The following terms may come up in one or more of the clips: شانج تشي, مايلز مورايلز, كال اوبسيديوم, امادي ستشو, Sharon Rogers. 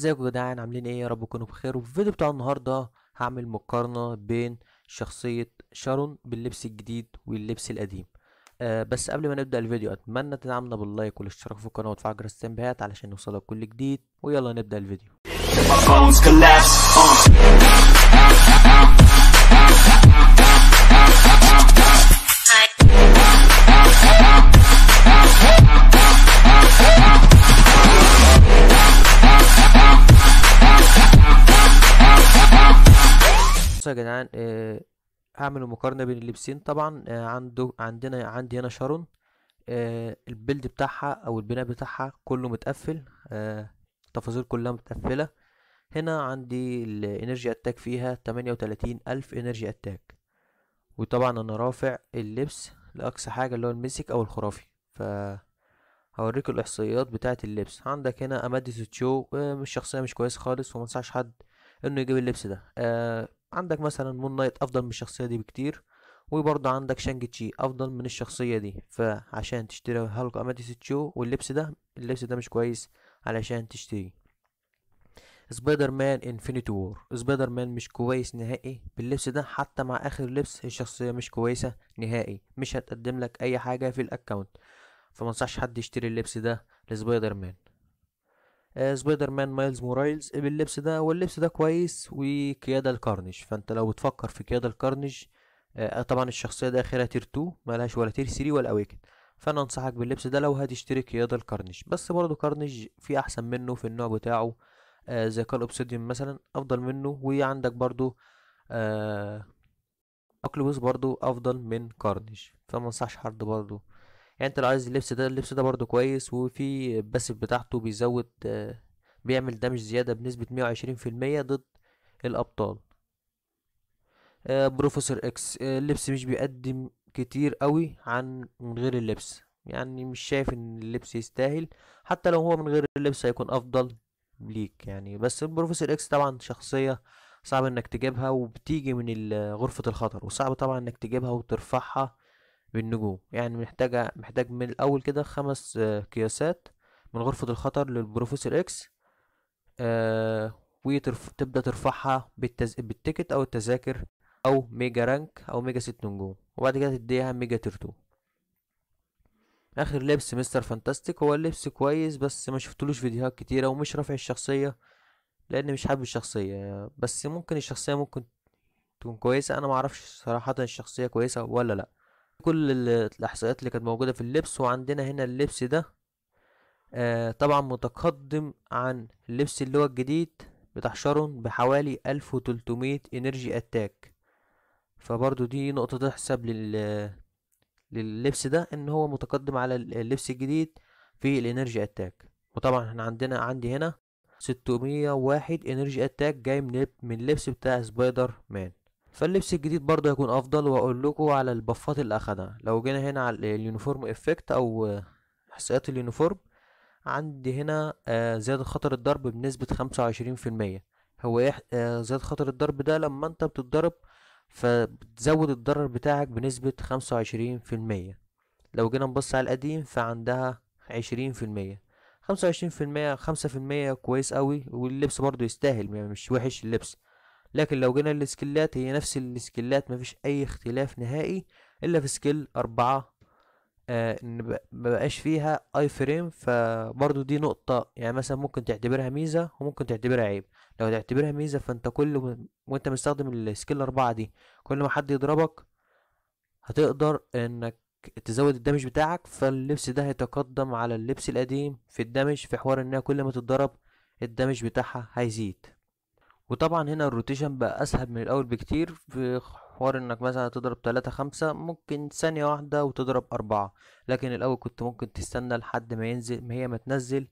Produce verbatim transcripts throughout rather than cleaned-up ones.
ازيكم يا جدعان، عاملين ايه؟ يا رب تكونوا بخير. وفي الفيديو بتاع النهارده هعمل مقارنه بين شخصيه شارون باللبس الجديد واللبس القديم. آه بس قبل ما نبدا الفيديو اتمنى تدعمنا باللايك والاشتراك في القناه وتفعل جرس التنبيهات علشان يوصلك كل جديد، ويلا نبدا الفيديو. يا جدعان آه هعمل مقارنه بين اللبسين. طبعا آه عنده عندنا عندي هنا شارون، آه البلد بتاعها او البناء بتاعها كله متقفل، آه التفاصيل كلها متقفله. هنا عندي الانرجي اتاك فيها تمانية وتلاتين الف انرجي اتاك، وطبعا انا رافع اللبس لاقصى حاجه اللي هو الميسك او الخرافي، ف هوريكم الاحصائيات بتاعه اللبس. عندك هنا امادي ستشو، آه الشخصيه مش كويسه خالص وما انصحش حد انه يجيب اللبس ده. آه عندك مثلا مون نايت افضل من الشخصيه دي بكتير، وبرضه عندك شانج تشي افضل من الشخصيه دي. فعشان تشتري هالك اماديس تشو واللبس ده اللبس ده مش كويس علشان تشتري. سبايدر مان انفينيتي وور، سبايدر مان مش كويس نهائي باللبس ده، حتى مع اخر لبس الشخصيه مش كويسه نهائي، مش هتقدم لك اي حاجه في الاكونت، فمنصحش حد يشتري اللبس ده لسبايدر مان. سبايدر مان مايلز مورايلز باللبس ده، واللبس ده كويس وقياده الكارنج، فانت لو بتفكر في قياده الكارنج آه طبعا الشخصيه ده اخرها تير اتنين مالهاش ولا تير تلاتة ولا اويكن، فانا انصحك باللبس ده لو هتشتري قياده الكارنج. بس برضه كارنج في احسن منه في النوع بتاعه، آه زي كال اوبسيديوم مثلا افضل منه، وعندك برضه آه اكلوس برضه افضل من كارنج، فما انصحش حد برضه. يعني انت لو عايز اللبس ده اللبس ده برضو كويس، وفي الباسيف بتاعته بيزود آه بيعمل دمج زيادة بنسبة مية وعشرين في المية ضد الأبطال. آه بروفيسور اكس، آه اللبس مش بيقدم كتير قوي عن من غير اللبس، يعني مش شايف ان اللبس يستاهل، حتى لو هو من غير اللبس هيكون أفضل ليك يعني. بس البروفيسور اكس طبعا شخصية صعب انك تجيبها، وبتيجي من غرفة الخطر، وصعب طبعا انك تجيبها وترفعها بالنجوم، يعني محتاجة محتاج من الأول كده خمس آه قياسات من غرفة الخطر للبروفيسور اكس، آه وتبدأ ترفعها بالتز... بالتيكت أو التذاكر أو ميجا رانك أو ميجا ست نجوم، وبعد كده تديها ميجا تيرتو. آخر لبس مستر فانتاستيك، هو اللبس كويس بس ما شفتلوش فيديوهات كتيرة، ومش رافع الشخصية لأن مش حابب الشخصية، بس ممكن الشخصية ممكن تكون كويسة، أنا معرفش صراحة الشخصية كويسة ولا لأ. كل الاحصائيات اللي كانت موجوده في اللبس. وعندنا هنا اللبس ده آه طبعا متقدم عن اللبس اللي هو الجديد بتاع شارون بحوالي الف وتلتمية انرجي اتاك، فبرضو دي نقطه تحسب لل لللبس ده ان هو متقدم على اللبس الجديد في الانرجي اتاك. وطبعا احنا عندنا عندي هنا ستمية واحد انرجي اتاك جاي من من اللبس بتاع سبايدر مان، فاللبس الجديد برضه هيكون افضل. واقول لكم على البفات اللي اخدها. لو جينا هنا على اليونيفورم افكت او احصائيات اليونيفورم، عندي هنا آه زياده خطر الضرب بنسبه خمسة وعشرين في المية. هو ايه آه زياده خطر الضرب ده؟ لما انت بتتضرب فبتزود الضرر بتاعك بنسبه خمسة وعشرين في المية. لو جينا نبص على القديم فعندها عشرين في المية، خمسة وعشرين في المية، خمسة في المية كويس قوي، واللبس برضه يستاهل يعني مش وحش اللبس. لكن لو جينا للسكيلات هي نفس السكيلات، مفيش اي اختلاف نهائي الا في سكيل اربعة آه ان مبقاش فيها اي فريم، فبرضو دي نقطة يعني مثلا ممكن تعتبرها ميزة وممكن تعتبرها عيب. لو تعتبرها ميزة فانت كل وانت مستخدم السكيل اربعة دي كل ما حد يضربك هتقدر انك تزود الدمج بتاعك، فاللبس ده هيتقدم على اللبس القديم في الدمج، في حوار انها كل ما تتضرب الدمج بتاعها هيزيد. وطبعا هنا الروتيشن بقى اسهل من الاول بكتير، في حوار انك مثلا تضرب تلاتة خمسة ممكن ثانية واحدة وتضرب اربعة، لكن الاول كنت ممكن تستنى لحد ما ينزل ما هي ما تنزل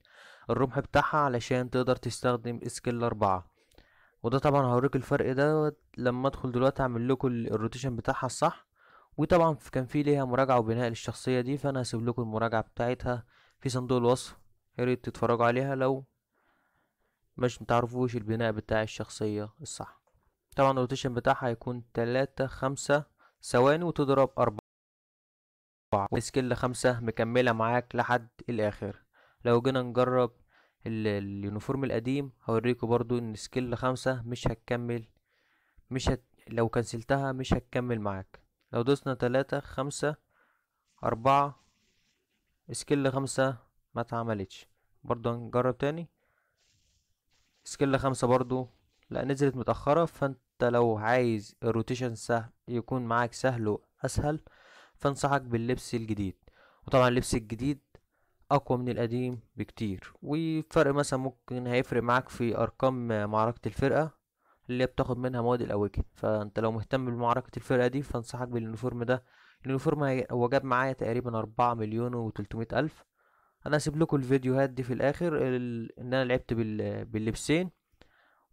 الرمح بتاعها علشان تقدر تستخدم سكيل اربعة. وده طبعا هوريك الفرق ده لما ادخل دلوقتي اعمل لكم الروتيشن بتاعها الصح. وطبعا كان في ليها مراجعة وبناء للشخصية دي، فانا هسيب لكم المراجعة بتاعتها في صندوق الوصف، يا ريت تتفرجوا عليها لو مش متعرفوش البناء بتاع الشخصية الصح. طبعا الروتيشن بتاعها هيكون تلاتة خمسة ثواني وتضرب اربعة، والسكيل خمسة مكملة معاك لحد الاخر. لو جينا نجرب اليونيفورم القديم. هوريكم برضو ان سكيل خمسة مش هتكمل، مش هت... لو كنسلتها مش هتكمل معاك. لو دوسنا تلاتة خمسة اربعة سكيل خمسة ما اتعملتش. برضو هنجرب تاني سكيل خمسة برضو لا، نزلت متأخرة. فانت لو عايز الروتيشن سهل يكون معاك سهل واسهل فانصحك باللبس الجديد. وطبعا اللبس الجديد اقوى من القديم بكتير، وفرق مثلا ممكن هيفرق معاك في ارقام معركة الفرقة اللي بتاخد منها مواد الاوجه. فانت لو مهتم بمعركة الفرقة دي فانصحك باليونيفورم ده. اليونيفورم هو جاب معايا تقريبا اربعة مليون وتلتمية الف. انا هسيب لكم الفيديوهات دي في الاخر ال... ان انا لعبت بال... باللبسين.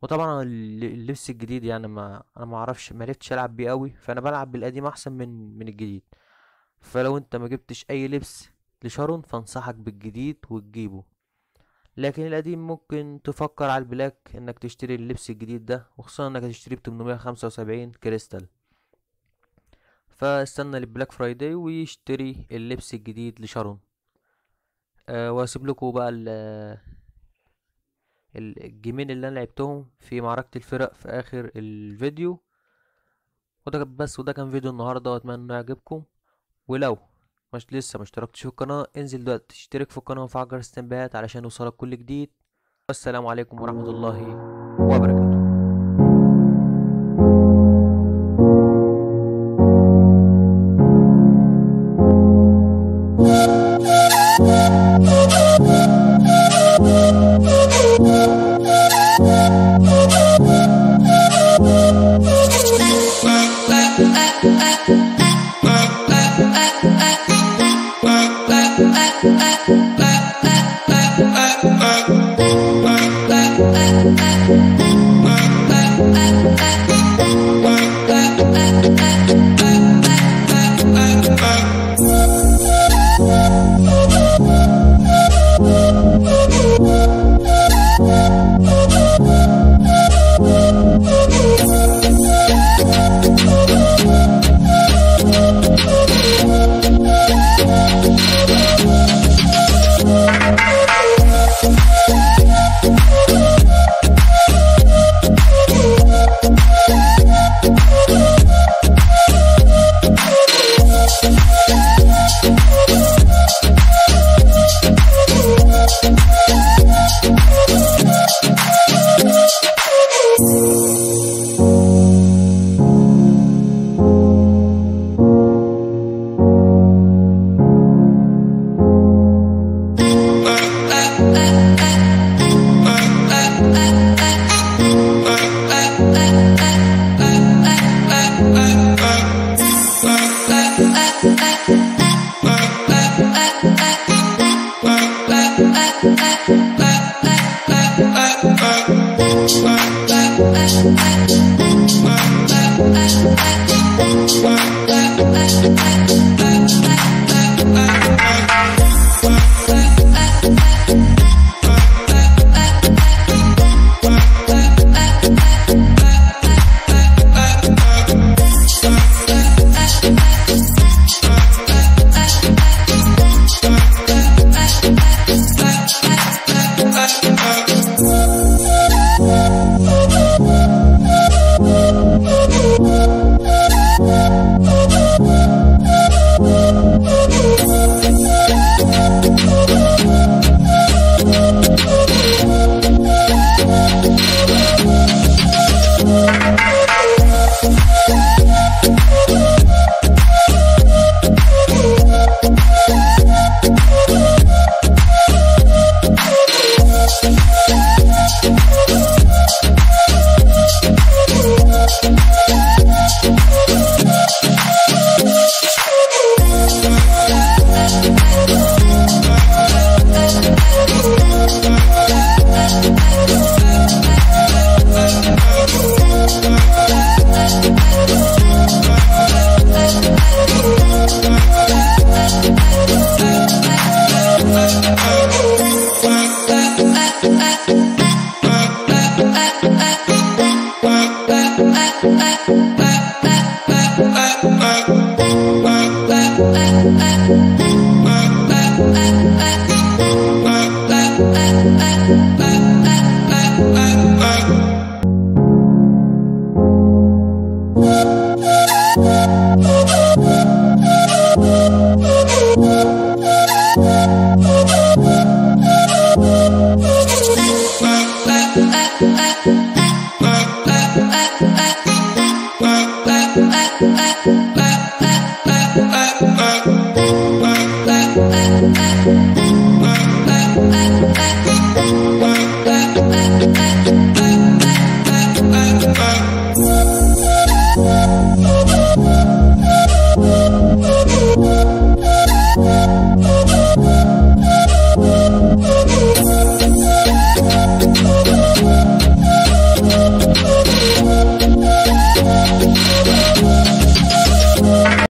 وطبعا اللبس الجديد يعني ما انا ما اعرفش، ما عرفتش العب بيه قوي، فانا بلعب بالقديم احسن من من الجديد. فلو انت ما جبتش اي لبس لشارون فانصحك بالجديد وتجيبه، لكن القديم ممكن تفكر على البلاك انك تشتري اللبس الجديد ده، وخصوصا انك هتشتريه ب تمنمية وخمسة وسبعين كريستال. فاستنى للبلاك فرايداي ويشتري اللبس الجديد لشارون. أه واسيب لكم بقى الجيمين اللي انا لعبتهم في معركة الفرق في اخر الفيديو. وده بس، وده كان فيديو النهارده، واتمنى انه يعجبكم. ولو مش لسه ما اشتركتش في القناه انزل دلوقتي اشترك في القناه وفعل جرس التنبيهات علشان يوصلك كل جديد. والسلام عليكم ورحمه الله وبركاته. Oh,